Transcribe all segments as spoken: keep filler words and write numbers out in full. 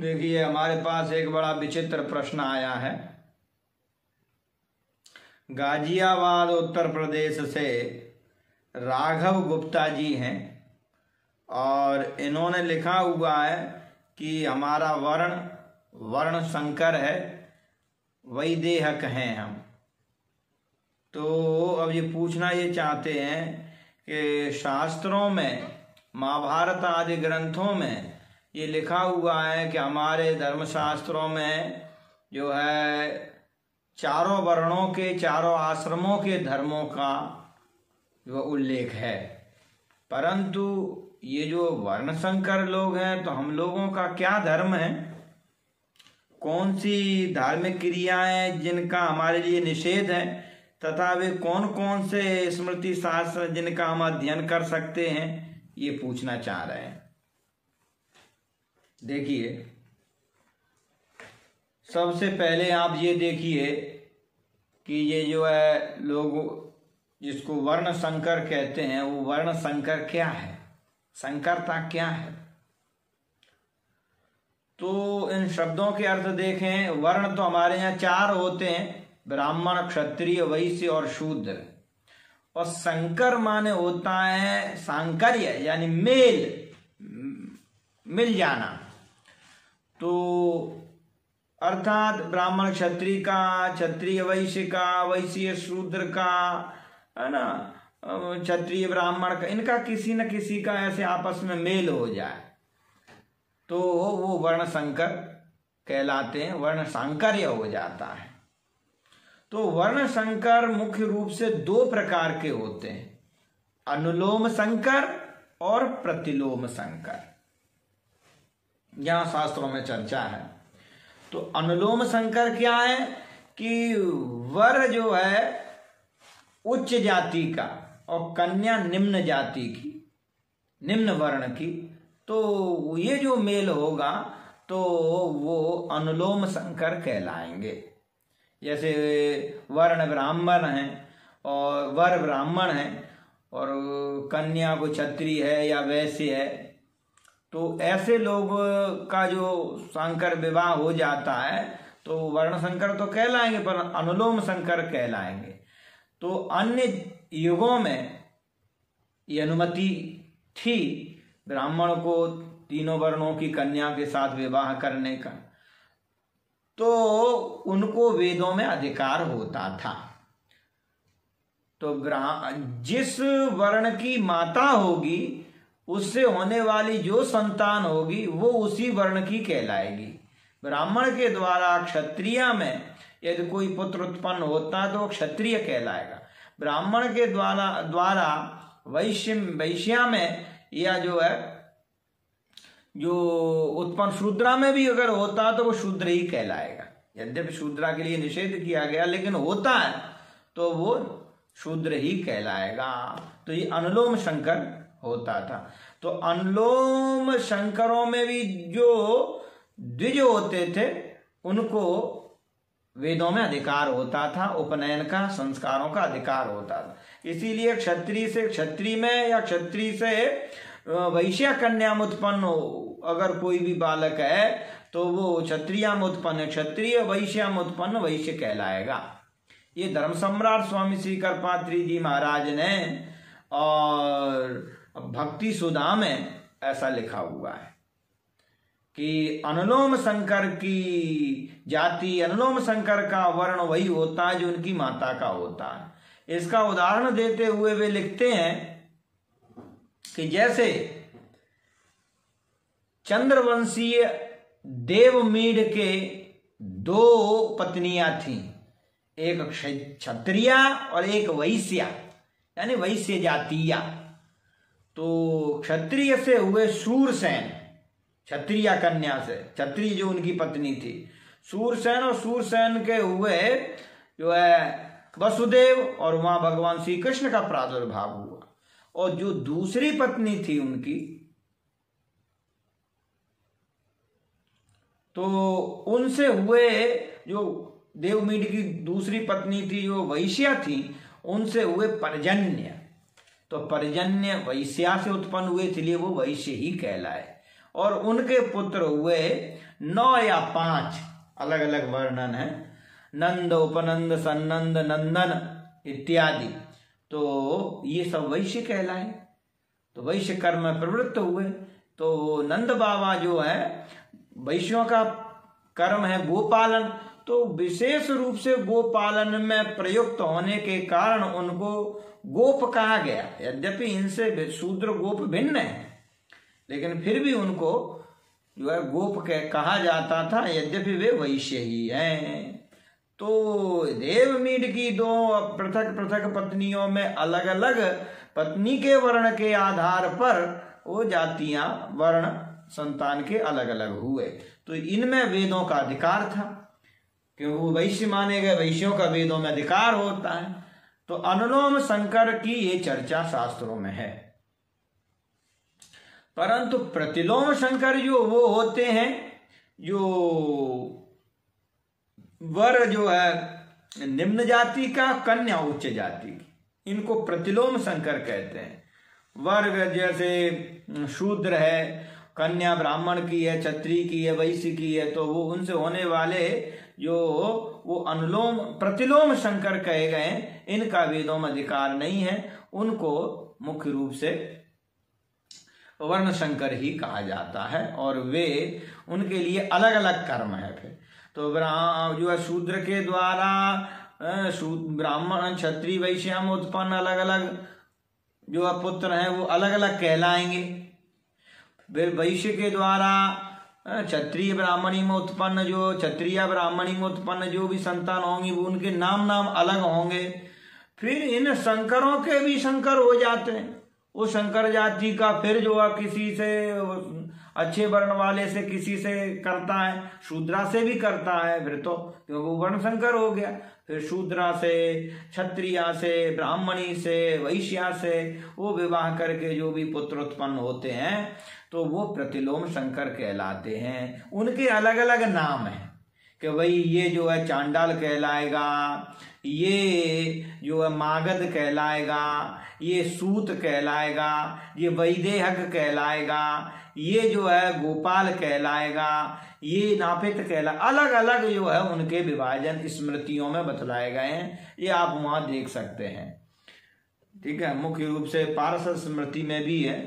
देखिए हमारे पास एक बड़ा विचित्र प्रश्न आया है। गाजियाबाद उत्तर प्रदेश से राघव गुप्ता जी हैं और इन्होंने लिखा हुआ है कि हमारा वर्ण वर्ण संकर है, वैदेहक हैं हम। तो अब ये पूछना ये चाहते हैं कि शास्त्रों में, महाभारत आदि ग्रंथों में ये लिखा हुआ है कि हमारे धर्मशास्त्रों में जो है चारों वर्णों के, चारों आश्रमों के धर्मों का जो उल्लेख है, परंतु ये जो वर्ण संकर लोग हैं तो हम लोगों का क्या धर्म है? कौन सी धार्मिक क्रियाएं जिनका हमारे लिए निषेध है तथा वे कौन कौन से स्मृति शास्त्र जिनका हम अध्ययन कर सकते हैं, ये पूछना चाह रहे हैं। देखिए सबसे पहले आप ये देखिए कि ये जो है लोग जिसको वर्ण संकर कहते हैं, वो वर्ण संकर क्या है, संकरता क्या है। तो इन शब्दों के अर्थ देखें। वर्ण तो हमारे यहाँ चार होते हैं, ब्राह्मण, क्षत्रिय, वैश्य और शूद्र। और संकर माने होता है सांकर्य यानी मेल, मिल जाना। तो अर्थात ब्राह्मण क्षत्रिय का, क्षत्रिय वैश्य का, वैश्य शूद्र का, है ना, क्षत्रिय ब्राह्मण का, इनका किसी न किसी का ऐसे आपस में मेल हो जाए तो वो वर्ण संकर कहलाते हैं, वर्ण सांकर्य हो जाता है। तो वर्ण संकर मुख्य रूप से दो प्रकार के होते हैं, अनुलोम संकर और प्रतिलोम संकर। यहां शास्त्रों में चर्चा है। तो अनुलोम संकर क्या है कि वर जो है उच्च जाति का और कन्या निम्न जाति की, निम्न वर्ण की, तो ये जो मेल होगा तो वो अनुलोम संकर कहलाएंगे। जैसे वर्ण ब्राह्मण हैं और वर ब्राह्मण हैं और कन्या को क्षत्रिय है या वैश्य है, तो ऐसे लोग का जो संकर विवाह हो जाता है तो वर्ण संकर तो कहलाएंगे पर अनुलोम संकर कहलाएंगे। तो अन्य युगों में ये अनुमति थी ब्राह्मण को तीनों वर्णों की कन्या के साथ विवाह करने का, तो उनको वेदों में अधिकार होता था। तो जिस वर्ण की माता होगी उससे होने वाली जो संतान होगी वो उसी वर्ण की कहलाएगी। ब्राह्मण के द्वारा क्षत्रिय में यदि कोई पुत्र उत्पन्न होता है तो क्षत्रिय कहलाएगा। ब्राह्मण के द्वारा द्वारा वैश्य वैश्या में या जो है जो उत्पन्न शूद्रा में भी अगर होता तो वो शूद्र ही कहलाएगा। यद्यपि शूद्रा के लिए निषेध किया गया लेकिन होता है तो वो शूद्र ही कहलाएगा। तो ये अनुलोम संकर होता था। तो अनुलोम संकरों में भी जो द्विज होते थे उनको वेदों में अधिकार होता था, उपनयन का, संस्कारों का अधिकार होता था। इसीलिए क्षत्रिय से क्षत्रिय में या क्षत्रिय से वैश्य कन्या में उत्पन्न हो अगर कोई भी बालक है तो वो क्षत्रिया में उत्पन्न, क्षत्रिय वैश्य में उत्पन्न वैश्य कहलाएगा। ये धर्म सम्राट स्वामी श्री करपात्री जी महाराज ने और भक्ति सुधाम में ऐसा लिखा हुआ है कि अनुलोम संकर की जाति, अनुलोम संकर का वर्ण वही होता है जो उनकी माता का होता है। इसका उदाहरण देते हुए वे लिखते हैं कि जैसे चंद्रवंशीय देवमीड के दो पत्नियां थीं, एक क्षत्रिया और एक वैश्या यानी वैश्य जातीया। तो क्षत्रिय से हुए सूरसेन, क्षत्रिय कन्या से, क्षत्रिय जो उनकी पत्नी थी सूरसेन, और सूरसेन के हुए जो है वसुदेव और वहां भगवान श्री कृष्ण का प्रादुर्भाव हुआ। और जो दूसरी पत्नी थी उनकी तो उनसे हुए, जो देवमीड की दूसरी पत्नी थी जो वैश्या थी, उनसे हुए परजन्य। तो परजन्य वैश्या से उत्पन्न हुए इसलिए वो वैश्य ही कहलाए। और उनके पुत्र हुए नौ या पांच अलग अलग वर्णन है, नंद, उपनंद, सन्नंद, नंदन इत्यादि। तो ये सब वैश्य कहलाए, तो वैश्य कर्म में प्रवृत्त हुए। तो नंद बाबा जो है वैश्यों का कर्म है गोपालन, तो विशेष रूप से गोपालन में प्रयुक्त होने के कारण उनको गोप कहा गया। यद्यपि इनसे शूद्र गोप भिन्न है, लेकिन फिर भी उनको जो है गोप कहा जाता था, यद्यपि वे वैश्य ही हैं। तो देवमीड की दो पृथक पृथक पत्नियों में अलग अलग पत्नी के वर्ण के आधार पर वो जातियां वर्ण संतान के अलग अलग हुए। तो इनमें वेदों का अधिकार था, क्योंकि वो वैश्य माने गए, वैश्यों का वेदों में अधिकार होता है। तो अनुलोम संकर की ये चर्चा शास्त्रों में है, परंतु प्रतिलोम संकर जो वो होते हैं जो वर जो है निम्न जाति का, कन्या उच्च जाति की, इनको प्रतिलोम संकर कहते हैं। वर जैसे शूद्र है, कन्या ब्राह्मण की है, क्षत्रिय की है, वैश्य की है, तो वो उनसे होने वाले जो वो अनुलोम प्रतिलोम संकर कहे गए हैं, इनका वेदों में अधिकार नहीं है, उनको मुख्य रूप से वर्ण संकर ही कहा जाता है। और वे उनके लिए अलग अलग कर्म है। फिर तो जो है शूद्र के द्वारा ब्राह्मण, क्षत्रिय, वैश्याम उत्पन्न अलग अलग जो है पुत्र हैं वो अलग अलग कहलाएंगे। फिर वैश्य के द्वारा क्षत्रिय ब्राह्मणी में उत्पन्न जो क्षत्रिय ब्राह्मणी में उत्पन्न जो भी संतान होंगी वो उनके नाम नाम अलग होंगे। फिर इन शंकरों के भी शंकर हो जाते हैं। उस शंकर जाति का फिर जो है किसी से अच्छे वर्ण वाले से किसी से करता है, शूद्रा से भी करता है फिर, तो क्योंकि वो वर्ण संकर हो गया। फिर शूद्रा से, क्षत्रिया से, ब्राह्मणी से, वैश्या से वो विवाह करके जो भी पुत्र उत्पन्न होते हैं तो वो प्रतिलोम संकर कहलाते हैं। उनके अलग अलग नाम हैं कि भाई ये जो है चांडाल कहलाएगा, ये जो है मागध कहलाएगा, ये सूत कहलाएगा, ये वैदेहक कहलाएगा, ये जो है गोपाल कहलाएगा, ये नापित कहला अलग अलग जो है उनके विभाजन स्मृतियों में बतलाए गए हैं। ये आप वहां देख सकते हैं, ठीक है। मुख्य रूप से पाराशर स्मृति में भी है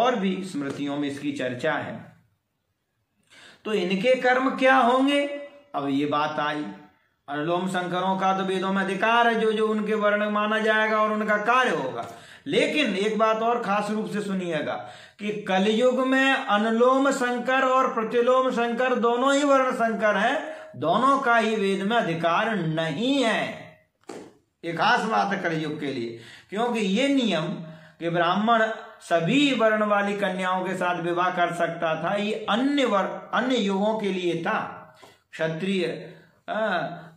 और भी स्मृतियों में इसकी चर्चा है। तो इनके कर्म क्या होंगे, अब ये बात आई। अनुलोम संकरों का तो वेदों में अधिकार है, जो जो उनके वर्ण माना जाएगा और उनका कार्य होगा। लेकिन एक बात और खास रूप से सुनिएगा कि कलयुग में अनुलोम संकर और प्रतिलोम संकर दोनों ही वर्ण संकर हैं, दोनों का ही वेद में अधिकार नहीं है। ये खास बात है कलयुग के लिए, क्योंकि ये नियम कि ब्राह्मण सभी वर्ण वाली कन्याओं के साथ विवाह कर सकता था, ये अन्य वर्ग अन्य युगों के लिए था। क्षत्रिय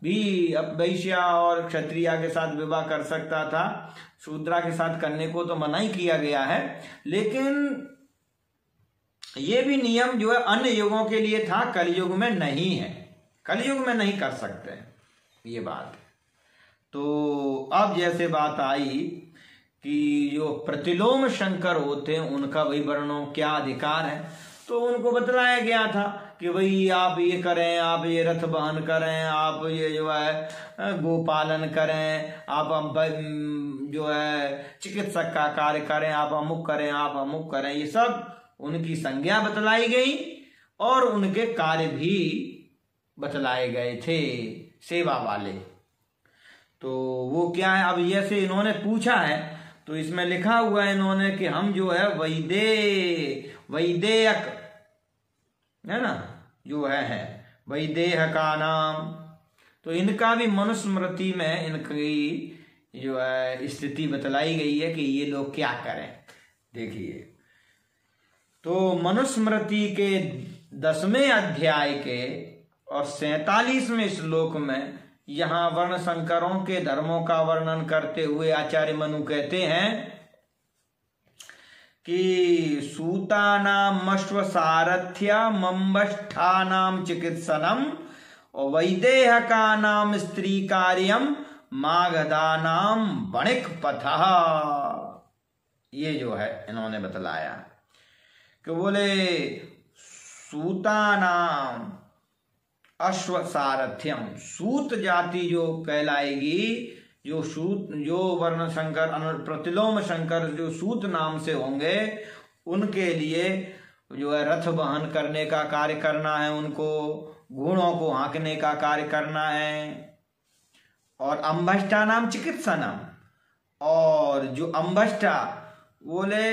भी वैश्या और क्षत्रिया के साथ विवाह कर सकता था, शूद्रा के साथ करने को तो मना ही किया गया है। लेकिन ये भी नियम जो है अन्य युगों के लिए था, कलयुग में नहीं है, कलयुग में नहीं कर सकते, ये बात। तो अब जैसे बात आई कि जो प्रतिलोम शंकर होते हैं उनका वही वर्णों क्या अधिकार है, तो उनको बतलाया गया था कि भाई आप ये करें, आप ये रथ बहन करें, आप ये जो है गोपालन करें, आप जो है चिकित्सक का कार्य करें, आप अमुक करें, आप अमुक करें, ये सब उनकी संज्ञा बतलाई गई और उनके कार्य भी बतलाए गए थे, सेवा वाले। तो वो क्या है, अब जैसे इन्होंने पूछा है तो इसमें लिखा हुआ है इन्होंने कि हम जो है वैदे वैदेयक है ना जो है, है वैदेह का नाम, तो इनका भी मनुस्मृति में इनकी जो है स्थिति बतलाई गई है कि ये लोग क्या करें। देखिए तो मनुस्मृति के दसवें अध्याय के और सैतालीसवें श्लोक में यहाँ वर्ण संकरों के धर्मों का वर्णन करते हुए आचार्य मनु कहते हैं कि सूतानाम अश्वसारथ्य मम्बष्ठानाम चिकित्सनम और वैदेहकानाम स्त्री कार्यम मागधानाम वणिक पथः। ये जो है इन्होंने बतलाया कि बोले सूतानाम अश्वसारथ्यम सूत जाति जो कहलाएगी, जो सूत जो वर्ण संकर प्रतिलोम संकर जो सूत नाम से होंगे उनके लिए जो है रथ वहन करने का कार्य करना है, उनको घोड़ों को हाँकने का कार्य करना है। और अम्भष्टा नाम चिकित्सा नाम, और जो अम्भष्टा बोले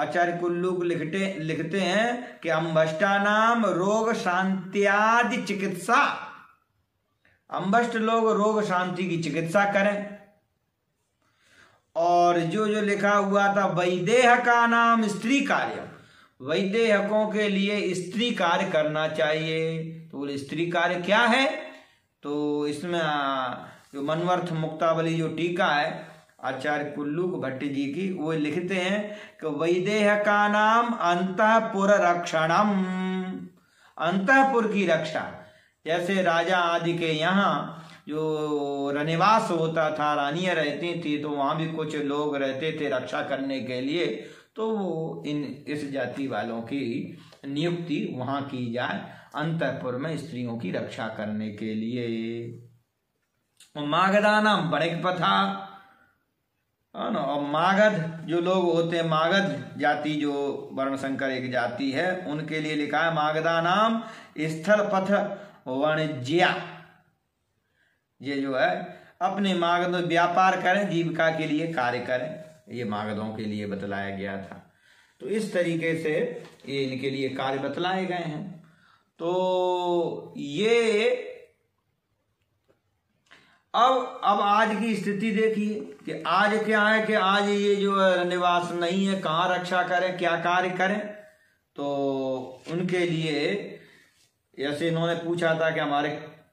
आचार्य कुल्लू लिखते लिखते हैं कि अम्भष्टा नाम रोग शांत्यादि चिकित्सा, अम्भष्ट लोग रोग शांति की चिकित्सा करें। और जो जो लिखा हुआ था वैदेह का नाम स्त्री कार्य, वैदेहकों के लिए स्त्री कार्य करना चाहिए। तो बोले स्त्री कार्य क्या है, तो इसमें जो मनवर्थ मुक्ता वाली जो टीका है आचार्य कुल्लू भट्टी जी की, वो लिखते हैं कि वैदेह का नाम अंतःपुर रक्षणम, अंतःपुर की रक्षा। जैसे राजा आदि के यहाँ जो रनिवास होता था, रानियाँ रहती थी, तो वहाँ भी कुछ लोग रहते थे रक्षा करने के लिए, तो वो इन इस जाति वालों की नियुक्ति वहाँ की जाए अंतःपुर में स्त्रियों की रक्षा करने के लिए। मागधा नाम बणिक प्रथा है ना, और मागध जो लोग होते हैं, मागध जाति जो वर्ण संकर एक जाति है, उनके लिए लिखा है मागधा नाम स्थल पथ वाणिज्या, ये जो है अपने मागध व्यापार करें, जीविका के लिए कार्य करें, ये मागधों के लिए बतलाया गया था। तो इस तरीके से ये इनके लिए कार्य बतलाए गए हैं। तो ये अब अब आज की स्थिति देखिए कि आज क्या है कि आज ये जो निवास नहीं है, कहाँ रक्षा करें, क्या कार्य करें। तो उनके लिए जैसे इन्होंने पूछा था कि हमारे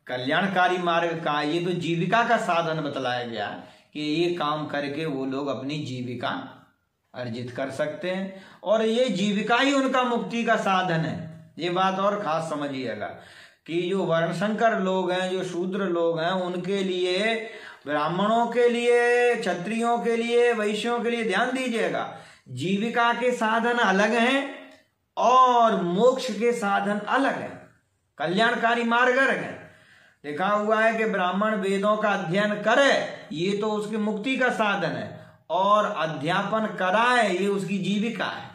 कल्याणकारी मार्ग का, ये तो जीविका का साधन बतलाया गया है कि ये काम करके वो लोग अपनी जीविका अर्जित कर सकते हैं, और ये जीविका ही उनका मुक्ति का साधन है। ये बात और खास समझिएगा कि जो वर्णशंकर लोग हैं, जो शूद्र लोग हैं, उनके लिए, ब्राह्मणों के लिए, क्षत्रियों के लिए, वैश्यों के लिए, ध्यान दीजिएगा, जीविका के साधन अलग हैं और मोक्ष के साधन अलग हैं, कल्याणकारी मार्ग अलग है। लिखा हुआ है कि ब्राह्मण वेदों का अध्ययन करे, ये तो उसकी मुक्ति का साधन है, और अध्यापन कराए ये उसकी जीविका है।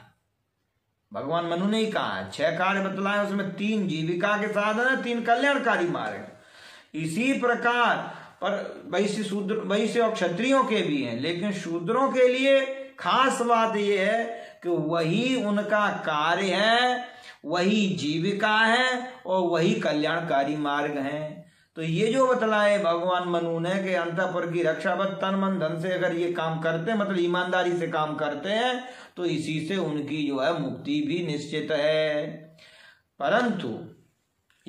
भगवान मनु ने ही कहा है, छह कार्य बतलाए, उसमें तीन जीविका के साधन है, तीन कल्याणकारी मार्ग। इसी प्रकार पर वैश्य शूद्र, वैश्य और क्षत्रियों के भी हैं, लेकिन शूद्रों के लिए खास बात यह है कि वही उनका कार्य है, वही जीविका है और वही कल्याणकारी मार्ग है। तो ये जो बतलाए भगवान मनु ने कि अंतःपुर की रक्षा बस तन मन धन से अगर ये काम करते, मतलब ईमानदारी से काम करते हैं, तो इसी से उनकी जो है मुक्ति भी निश्चित है। परंतु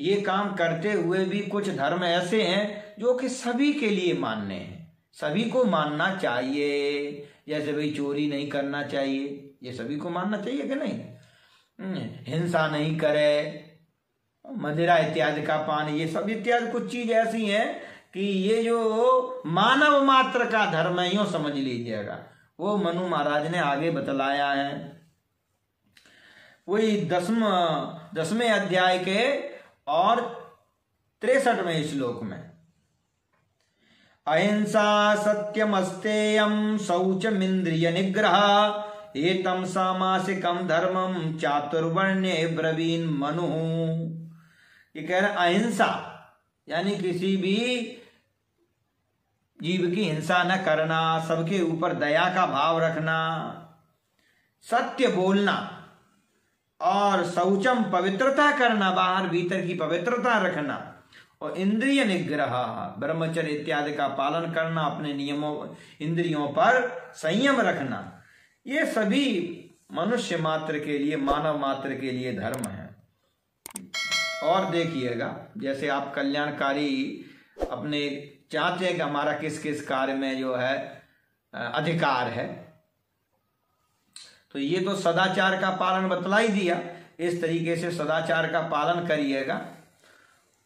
ये काम करते हुए भी कुछ धर्म ऐसे हैं जो कि सभी के लिए मान्य हैं, सभी को मानना चाहिए। जैसे भाई चोरी नहीं करना चाहिए, ये सभी को मानना चाहिए कि नहीं, हिंसा नहीं करे, मदिरा इत्यादि का पान, ये सब इत्यादि कुछ चीज ऐसी है कि ये जो मानव मात्र का धर्म है, यूं समझ लीजिएगा, वो मनु महाराज ने आगे बतलाया है। वही दसम दसवें अध्याय के और तिरसठवें श्लोक में, अहिंसा सत्यमस्तेयम शौचम इंद्रिय निग्रह एतम सामासिकम धर्मम चातुर्वर्ण्य ब्रवीन मनु। ये कह रहे अहिंसा यानी किसी भी जीव की हिंसा न करना, सबके ऊपर दया का भाव रखना, सत्य बोलना, और शौचम पवित्रता करना, बाहर भीतर की पवित्रता रखना, और इंद्रिय निग्रह ब्रह्मचर्य इत्यादि का पालन करना, अपने नियमों इंद्रियों पर संयम रखना, ये सभी मनुष्य मात्र के लिए, मानव मात्र के लिए धर्म है। और देखिएगा जैसे आप कल्याणकारी अपने चाहते हैं कि हमारा किस किस कार्य में जो है अधिकार है, तो ये तो सदाचार का पालन बतला ही दिया। इस तरीके से सदाचार का पालन करिएगा,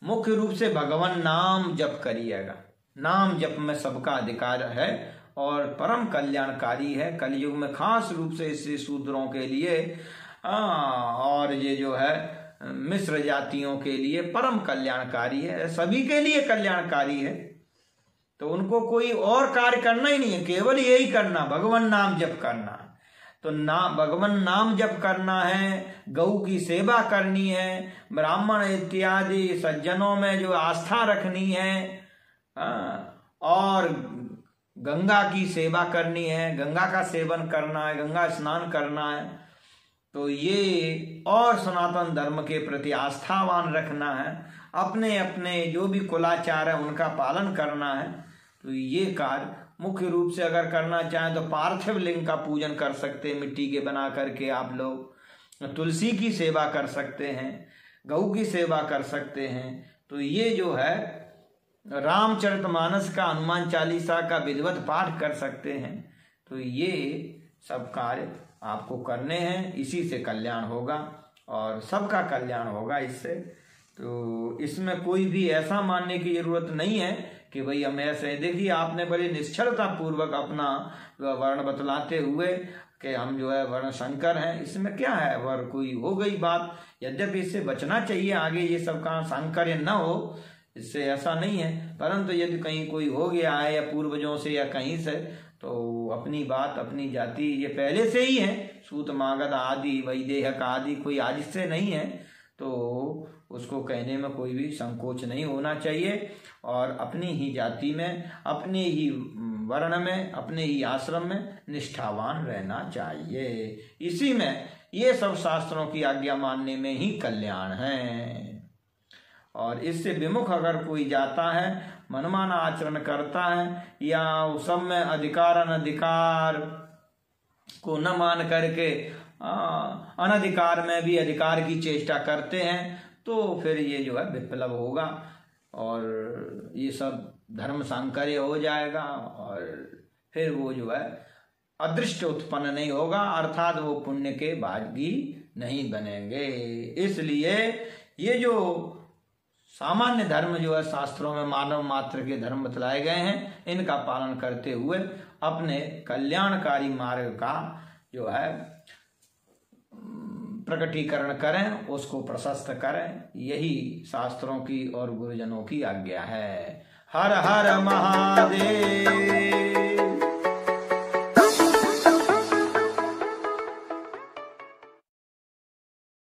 मुख्य रूप से भगवान नाम जप करिएगा, नाम जप में सबका अधिकार है और परम कल्याणकारी है कलयुग में, खास रूप से इस शूद्रों के लिए। आ, और ये जो है मिश्र जातियों के लिए परम कल्याणकारी है, सभी के लिए कल्याणकारी है। तो उनको कोई और कार्य करना ही नहीं है, केवल यही करना, भगवान नाम जप करना। तो नाम भगवान नाम जप करना है, गौ की सेवा करनी है, ब्राह्मण इत्यादि सज्जनों में जो आस्था रखनी है, और गंगा की सेवा करनी है, गंगा का सेवन करना है, गंगा स्नान करना है। तो ये और सनातन धर्म के प्रति आस्थावान रखना है, अपने अपने जो भी कुलाचार है उनका पालन करना है। तो ये कार्य मुख्य रूप से अगर करना चाहें तो पार्थिव लिंग का पूजन कर सकते हैं, मिट्टी के बना करके आप लोग तुलसी की सेवा कर सकते हैं, गौ की सेवा कर सकते हैं। तो ये जो है रामचरित मानस का, हनुमान चालीसा का विधिवत पाठ कर सकते हैं। तो ये सब कार्य आपको करने हैं, इसी से कल्याण होगा और सबका कल्याण होगा इससे। तो इसमें कोई भी ऐसा मानने की जरूरत नहीं है कि भाई हम ऐसे, देखिए आपने बड़ी निश्चलता पूर्वक अपना वर्ण बतलाते हुए कि हम जो है वर्ण शंकर हैं, इसमें क्या है, वर्ण कोई हो गई बात। यद्यपि इससे बचना चाहिए, आगे ये सब कहा शंकर न हो, इससे ऐसा नहीं है, परंतु यदि कहीं कोई हो गया है या पूर्वजों से या कहीं से, तो अपनी बात अपनी जाति ये पहले से ही है, सूत मागध आदि वैदेहक आदि कोई आज से नहीं है। तो उसको कहने में कोई भी संकोच नहीं होना चाहिए, और अपनी ही जाति में, अपने ही वर्ण में, अपने ही आश्रम में निष्ठावान रहना चाहिए। इसी में ये सब शास्त्रों की आज्ञा मानने में ही कल्याण है। और इससे विमुख अगर कोई जाता है, मनमाना आचरण करता है, या उस सब में अधिकार अनधिकार को न मान करके आ, अनधिकार में भी अधिकार की चेष्टा करते हैं, तो फिर ये जो है विप्लव होगा और ये सब धर्म संकर्य हो जाएगा, और फिर वो जो है अदृष्ट उत्पन्न नहीं होगा, अर्थात वो पुण्य के भागी नहीं बनेंगे। इसलिए ये जो सामान्य धर्म जो है शास्त्रों में मानव मात्र के धर्म बतलाए गए हैं, इनका पालन करते हुए अपने कल्याणकारी मार्ग का जो है प्रकटीकरण करें, उसको प्रशस्त करें, यही शास्त्रों की और गुरुजनों की आज्ञा है। हर हर महादेव।